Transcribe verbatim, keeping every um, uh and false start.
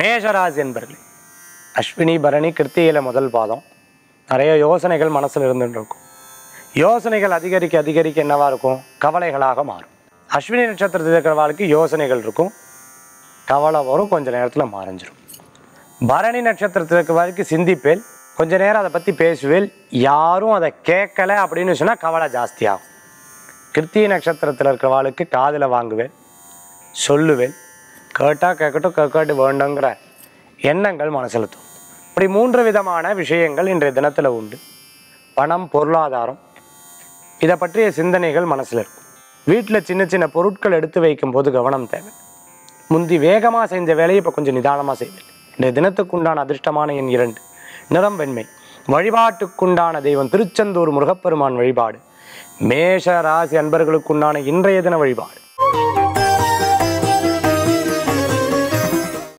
மேஷராசி என்பர்களே, அஸ்வினி பரணி கிருத்திகையில் முதல் பாதம். நிறைய யோசனைகள் மனசில் இருந்துட்டு இருக்கும். யோசனைகள் அதிகரிக்க அதிகரிக்க என்னவா இருக்கும், கவலைகளாக மாறும். அஸ்வினி நட்சத்திரத்தில் இருக்கிற வாழ்க்கை யோசனைகள் இருக்கும், கவலை வரும், கொஞ்சம் நேரத்தில் மறைஞ்சிடும். பரணி நட்சத்திரத்தில் இருக்கிற வாழ்க்கை சிந்திப்பேல், கொஞ்ச நேரம் அதை பற்றி பேசுவேல், யாரும் அதை கேட்கலை அப்படின்னு சொன்னால் கவலை ஜாஸ்தியாகும். கிருத்திகை நட்சத்திரத்தில் இருக்கிற வாழ்க்கை காதில் வாங்குவேன், சொல்லுவேன், கேட்டால் கேட்கட்டும் கேட்காட்டு வேண்டுங்கிற எண்ணங்கள் மனசில் தோணும். இப்படி மூன்று விதமான விஷயங்கள் இன்றைய தினத்தில் உண்டு. பணம், பொருளாதாரம், இதை பற்றிய சிந்தனைகள் மனசில் இருக்கும். வீட்டில் சின்ன சின்ன பொருட்கள் எடுத்து வைக்கும்போது கவனம் தேவை. முந்தி வேகமாக செஞ்ச வேலையை இப்போ கொஞ்சம் நிதானமாக செய்வேன். இன்றைய தினத்துக்குண்டான அதிர்ஷ்டமான எண் இரண்டு, நிறம் வெண்மை. வழிபாட்டுக்குண்டான தெய்வம் திருச்செந்தூர் முருகப்பெருமான் வழிபாடு. மேஷ ராசி அன்பர்களுக்குண்டான இன்றைய தின வழிபாடு.